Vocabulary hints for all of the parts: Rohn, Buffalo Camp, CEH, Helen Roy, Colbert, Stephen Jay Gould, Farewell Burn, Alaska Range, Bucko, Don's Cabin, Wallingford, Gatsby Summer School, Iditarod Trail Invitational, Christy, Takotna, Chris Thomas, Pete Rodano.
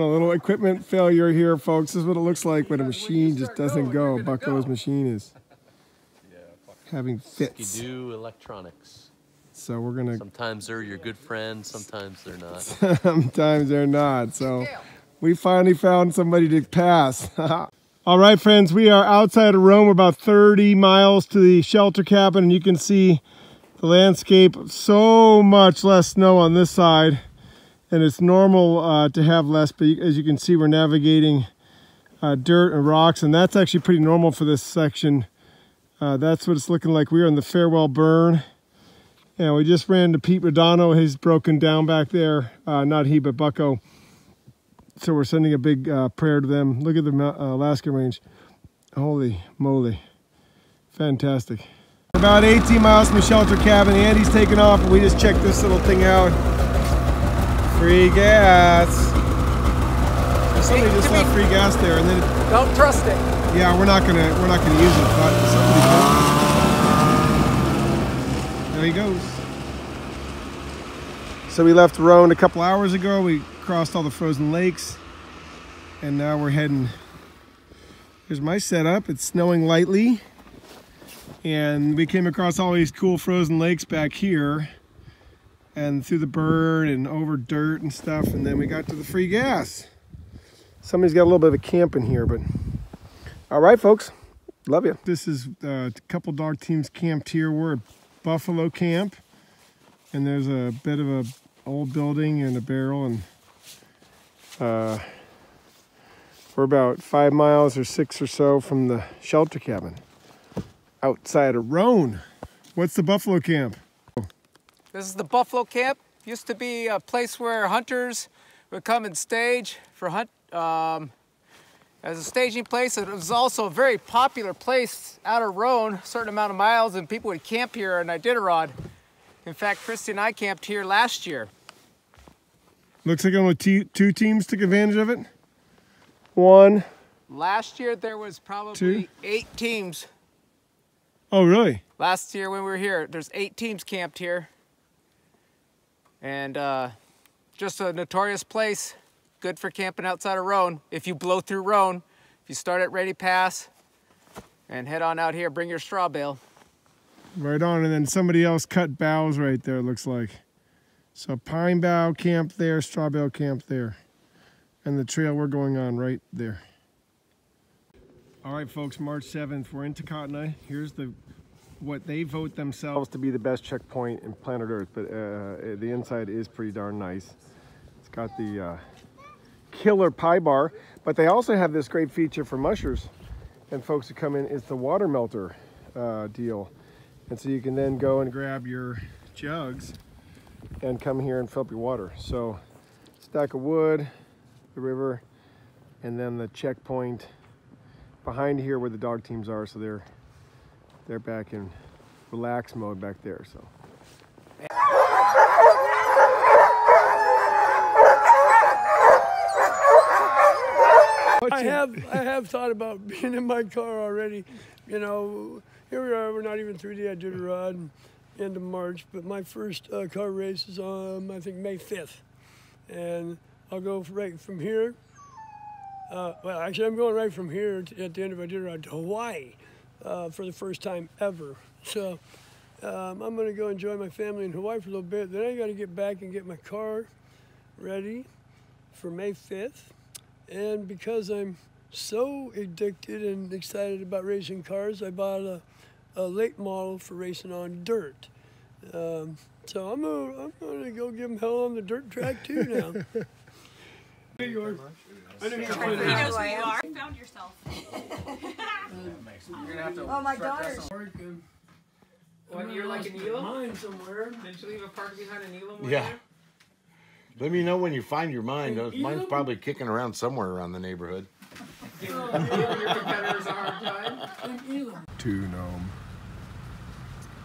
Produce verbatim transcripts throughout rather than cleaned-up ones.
A little equipment failure here, folks. This is what it looks like when a machine just doesn't go. Bucko's machine is having fits. You do electronics. So we're gonna. Sometimes they're your good friend. Sometimes they're not. Sometimes they're not. So we finally found somebody to pass. All right, friends. We are outside of Rome. We're about thirty miles to the shelter cabin, and you can see the landscape. So much less snow on this side. And it's normal uh, to have less, but as you can see, we're navigating uh, dirt and rocks, and that's actually pretty normal for this section. Uh, that's what it's looking like. We're on the Farewell Burn, and we just ran to Pete Rodano. He's broken down back there. Uh, not he, but Bucko. So we're sending a big uh, prayer to them. Look at the uh, Alaska Range. Holy moly. Fantastic. About eighteen miles from the shelter cabin. Andy's taking off, and we just checked this little thing out. Free gas. Somebody just left free gas there, and then it, don't trust it. Yeah, we're not gonna we're not gonna use it. But somebody does. There he goes. So we left Rohn a couple hours ago. We crossed all the frozen lakes, and now we're heading. Here's my setup. It's snowing lightly, and we came across all these cool frozen lakes back here. And through the burn and over dirt and stuff, and then we got to the free gas. Somebody's got a little bit of a camp in here, but all right, folks, love you. This is uh, a couple dog teams camped here. We're at Buffalo Camp, and there's a bit of a old building and a barrel, and uh, we're about five miles or six or so from the shelter cabin outside of Rohn. What's the Buffalo Camp? This is the Buffalo Camp. Used to be a place where hunters would come and stage for hunt um, as a staging place. It was also a very popular place out of Rohn, a certain amount of miles, and people would camp here in Iditarod. In fact, Christy and I camped here last year. Looks like only two teams took advantage of it. One. Last year there was probably two. Eight teams. Oh, really? Last year when we were here, there's eight teams camped here. And uh, just a notorious place, good for camping outside of Rohn. If you blow through Rohn, if you start at Ready Pass and head on out here, bring your straw bale. Right on, and then somebody else cut boughs right there, it looks like. So pine bough camp there, straw bale camp there. And the trail we're going on right there. All right, folks, March seventh, we're in Takotna. Here's the... what they vote themselves to be the best checkpoint in planet Earth, but uh, the inside is pretty darn nice. It's got the uh, killer pie bar, but they also have this great feature for mushers and folks who come in. It's the water melter uh, deal, and so you can then go and grab your jugs and come here and fill up your water. So stack of wood, the river, and then the checkpoint behind here where the dog teams are. So they're They're back in relax mode back there, so. I have, I have thought about being in my car already. You know, here we are, we're not even through the Iditarod, end of March, but my first uh, car race is on, I think, May fifth. And I'll go right from here. Uh, well, actually, I'm going right from here to, at the end of Iditarod to Hawaii. Uh, for the first time ever. So um, I'm gonna go enjoy my family in Hawaii for a little bit. Then I gotta get back and get my car ready for May fifth. And because I'm so addicted and excited about racing cars, I bought a, a late model for racing on dirt. Um, so I'm gonna, I'm gonna go give them hell on the dirt track too now. There you are. I didn't even know who you are. You found yourself. You're gonna have to oh, my daughter. What, you're like an elam? Mine somewhere. Did you leave a park behind an elam? Yeah. There? Let me know when you find your mine. Mine's probably kicking around somewhere around the neighborhood. Giving your competitors a hard time. An elam. Two gnome.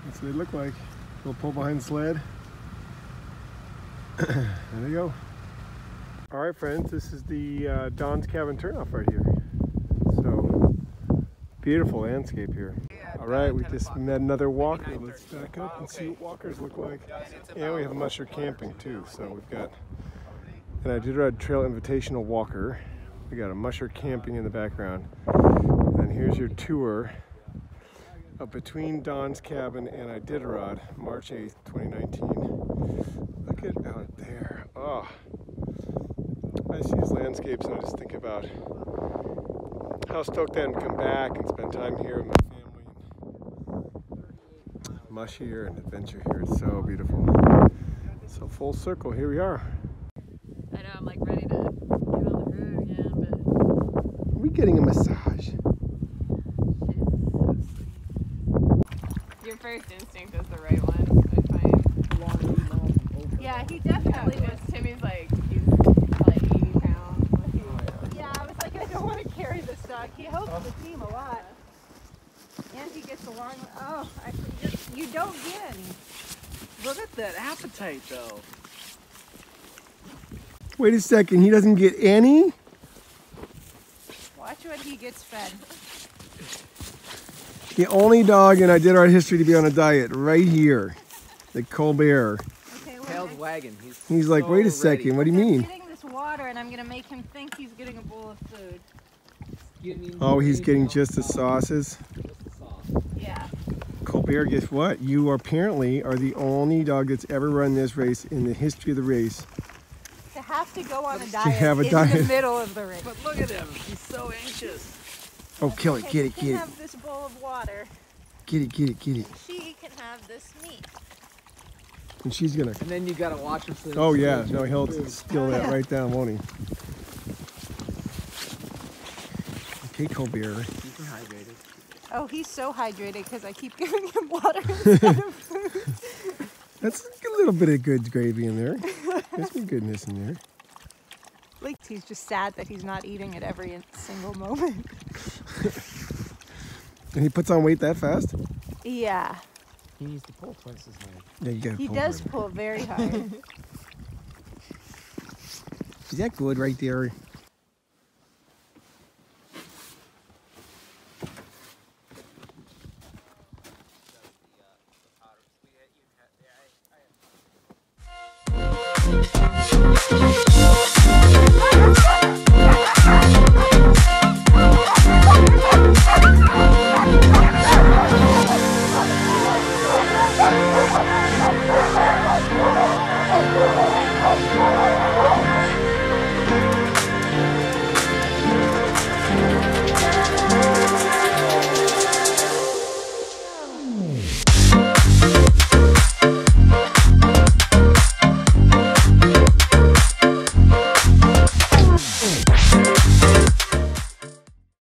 That's what they look like. Little pull behind sled. There they go. All right, friends, this is the uh, Don's Cabin turnoff right here. So, beautiful landscape here. Yeah, all right, we just met another walker. Let's back up and see what walkers look like. And we have musher camping too, so we've got an Iditarod Trail Invitational walker. We got a musher camping in the background. And here's your tour of between Don's Cabin and Iditarod, March eighth, twenty nineteen. Look at out there. Oh, I see these landscapes and I just think about how stoked I am to come back and spend time here with my family. Mush here and adventure here. It's so beautiful. So full circle, here we are. I know, I'm like ready to get on the road again, but... Are we getting a massage? Your first instinct is the right one, I find. Yeah, he definitely was. Timmy's like, he's like eighty pounds. Yeah, I was like, I don't want to carry this dog. He helps the team a lot. And he gets along. Oh, I forget. You don't get any. Look at that appetite, though. Wait a second, he doesn't get any? Watch what he gets fed. The only dog in Iditarod history to be on a diet, right here. The Colbert. Okay, tailed wagon. He's, he's like, so wait a second, ready. What do you mean? I'm getting this water and I'm going to make him think he's getting a bowl of food. Oh, he's getting just the sauces? Just the sauce. Yeah. Colbert, guess what? You apparently are the only dog that's ever run this race in the history of the race. To have to go on a diet, have a in diet. The middle of the race. But look at him, he's so anxious. Oh, okay, kill it, get it, get it. She can have this bowl of water. Get it, get it, get it. She can have this meat. And she's gonna... And then you gotta watch him. Oh yeah, no, he'll food. steal oh, that yeah. right down, won't he? Okay, Colbert. Keep him hydrated. Oh, he's so hydrated because I keep giving him water instead of food. That's a little bit of good gravy in there. There's some goodness in there. Like, he's just sad that he's not eating at every single moment. And he puts on weight that fast? Yeah. He needs to pull twice as hard. Yeah, you gotta he pull does harder. pull very hard. Is that good right there? We'll be right back.